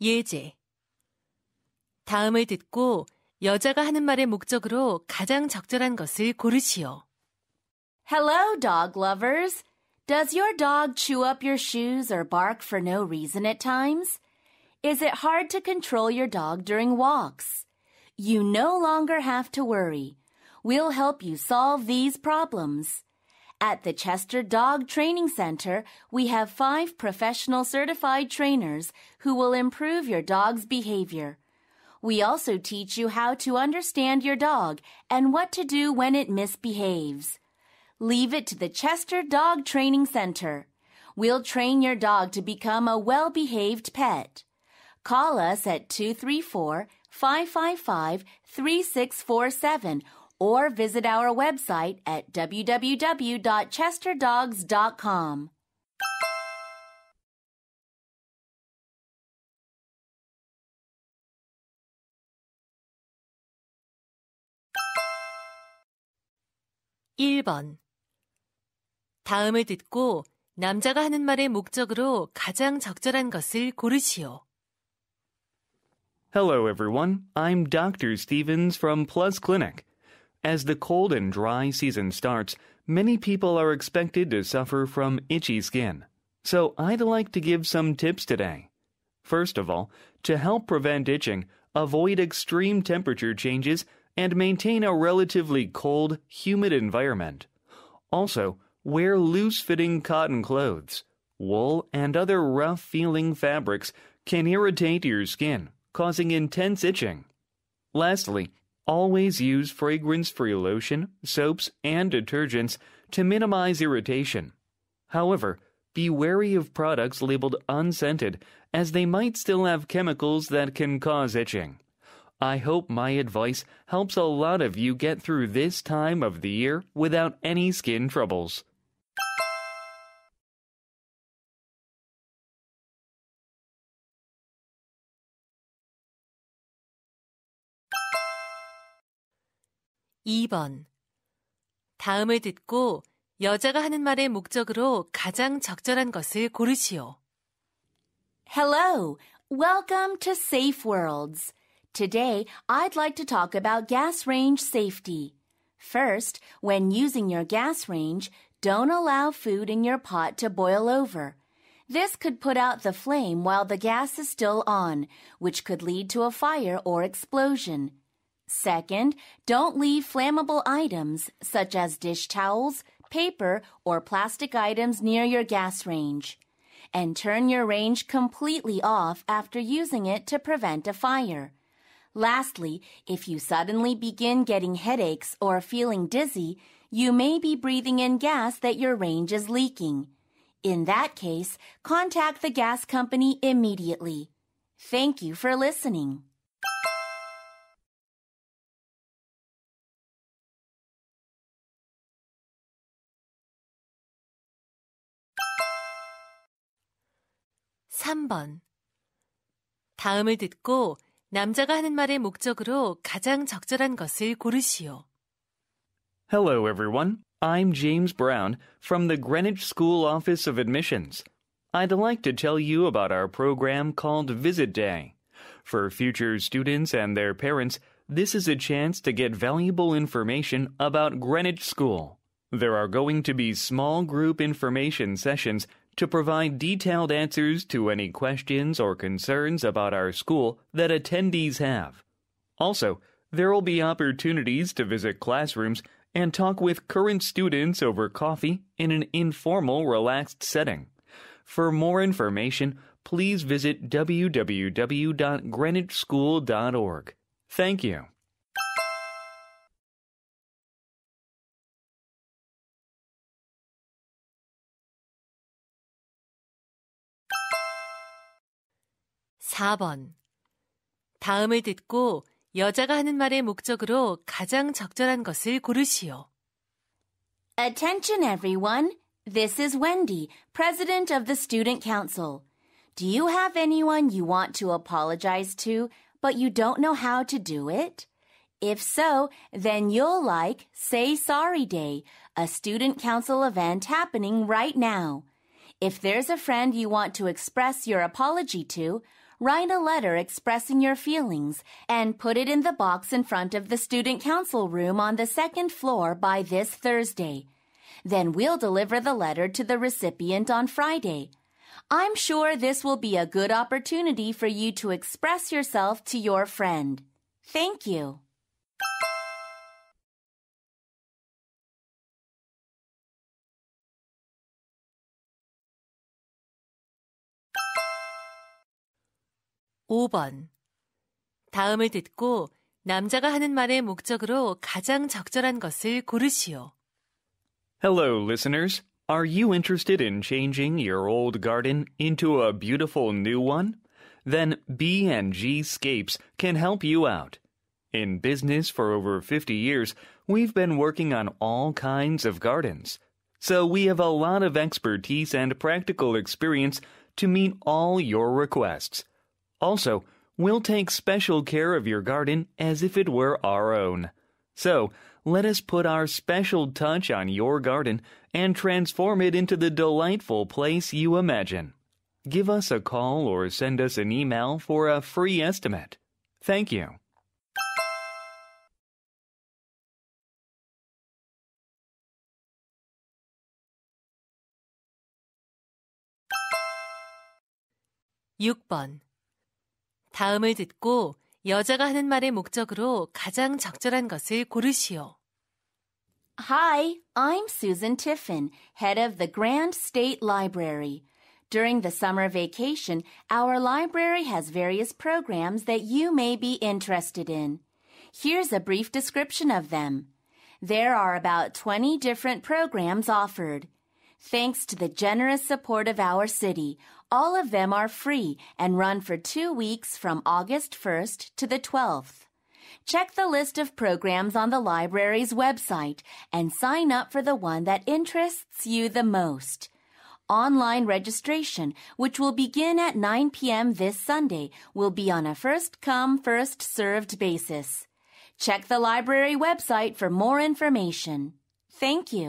예제. 다음을 듣고 여자가 하는 말의 목적으로 가장 적절한 것을 고르시오. Hello, dog lovers. Does your dog chew up your shoes or bark for no reason at times? Is it hard to control your dog during walks? You no longer have to worry. We'll help you solve these problems. At the Chester Dog Training Center, we have 5 professional certified trainers who will improve your dog's behavior. We also teach you how to understand your dog and what to do when it misbehaves. Leave it to the Chester Dog Training Center. We'll train your dog to become a well-behaved pet. Call us at 234-555-3647 or visit our website at www.chesterdogs.com. (1번) 다음을 듣고 남자가 하는 말의 목적으로 가장 적절한 것을 고르시오. Hello, everyone. I'm Dr. Stevens from Plus Clinic. As the cold and dry season starts, many people are expected to suffer from itchy skin. So I'd like to give some tips today. First of all, to help prevent itching, avoid extreme temperature changes and maintain a relatively cold, humid environment. Also, wear loose-fitting cotton clothes. Wool and other rough-feeling fabrics can irritate your skin, causing intense itching. Lastly, always use fragrance-free lotion, soaps, and detergents to minimize irritation. However, be wary of products labeled unscented, as they might still have chemicals that can cause itching. I hope my advice helps a lot of you get through this time of the year without any skin troubles. 2번. 다음을 듣고 여자가 하는 말의 목적으로 가장 적절한 것을 고르시오. Hello, welcome to Safe Worlds. Today, I'd like to talk about gas range safety. First, when using your gas range, don't allow food in your pot to boil over. This could put out the flame while the gas is still on, which could lead to a fire or explosion. Second, don't leave flammable items, such as dish towels, paper, or plastic items near your gas range. And turn your range completely off after using it to prevent a fire. Lastly, if you suddenly begin getting headaches or feeling dizzy, you may be breathing in gas that your range is leaking. In that case, contact the gas company immediately. Thank you for listening. 3번. 다음을 듣고 남자가 하는 말의 목적으로 가장 적절한 것을 고르시오. Hello, everyone. I'm James Brown from the Greenwich School Office of Admissions. I'd like to tell you about our program called Visit Day. For future students and their parents, this is a chance to get valuable information about Greenwich School. There are going to be small group information sessions to provide detailed answers to any questions or concerns about our school that attendees have. Also, there will be opportunities to visit classrooms and talk with current students over coffee in an informal, relaxed setting. For more information, please visit www.greenwichschool.org. Thank you. 4번. 다음을 듣고 여자가 하는 말의 목적으로 가장 적절한 것을 고르시오. Attention everyone. This is Wendy, President of the Student Council. Do you have anyone you want to apologize to, but you don't know how to do it? If so, then you'll like Say Sorry Day, a Student Council event happening right now. If there's a friend you want to express your apology to, write a letter expressing your feelings and put it in the box in front of the student council room on the second floor by this Thursday. Then we'll deliver the letter to the recipient on Friday. I'm sure this will be a good opportunity for you to express yourself to your friend. Thank you. (5번) 다음을 듣고 남자가 하는 말의 목적으로 가장 적절한 것을 고르시오. Hello, listeners. Are you interested in changing your old garden into a beautiful new one? Then B and G Scapes can help you out. In business for over 50 years, we've been working on all kinds of gardens. So we have a lot of expertise and practical experience to meet all your requests. Also, we'll take special care of your garden as if it were our own. So, let us put our special touch on your garden and transform it into the delightful place you imagine. Give us a call or send us an email for a free estimate. Thank you. (6번) 다음을 듣고 여자가 하는 말의 목적으로 가장 적절한 것을 고르시오. Hi, I'm Susan Tiffin, head of the Grand State Library. During the summer vacation, our library has various programs that you may be interested in. Here's a brief description of them. There are about 20 different programs offered. Thanks to the generous support of our city, all of them are free and run for 2 weeks from August 1st to the 12th. Check the list of programs on the library's website and sign up for the one that interests you the most. Online registration, which will begin at 9 p.m. this Sunday, will be on a first-come, first-served basis. Check the library website for more information. Thank you.